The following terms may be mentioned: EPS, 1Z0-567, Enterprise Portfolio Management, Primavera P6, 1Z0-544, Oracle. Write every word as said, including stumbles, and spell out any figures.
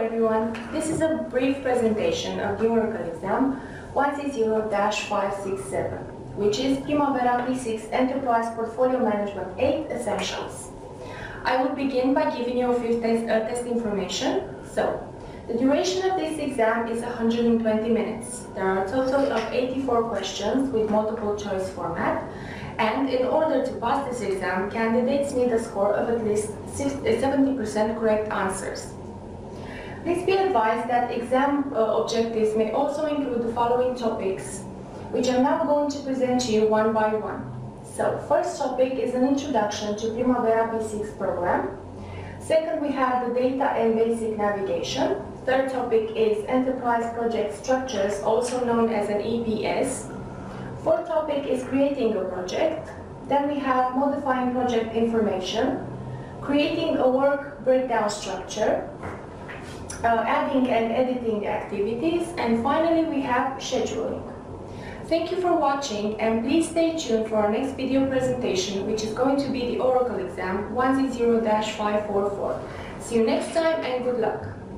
everyone. This is a brief presentation of the Oracle exam one Z zero dash five six seven, which is Primavera P six Enterprise Portfolio Management eight Essentials. I will begin by giving you a few test, uh, test information. So, the duration of this exam is one hundred twenty minutes. There are a total of eighty-four questions with multiple choice format. And in order to pass this exam, candidates need a score of at least seventy percent correct answers. Please be advised that exam uh, objectives may also include the following topics, which I'm now going to present to you one by one. So, first topic is an introduction to Primavera P six program. Second, we have the data and basic navigation. Third topic is enterprise project structures, also known as an E P S. Fourth topic is creating a project. Then we have modifying project information, creating a work breakdown structure, uh, adding and editing activities, and finally we have scheduling. Thank you for watching, and please stay tuned for our next video presentation, which is going to be the Oracle exam one Z zero dash five four four. See you next time and good luck!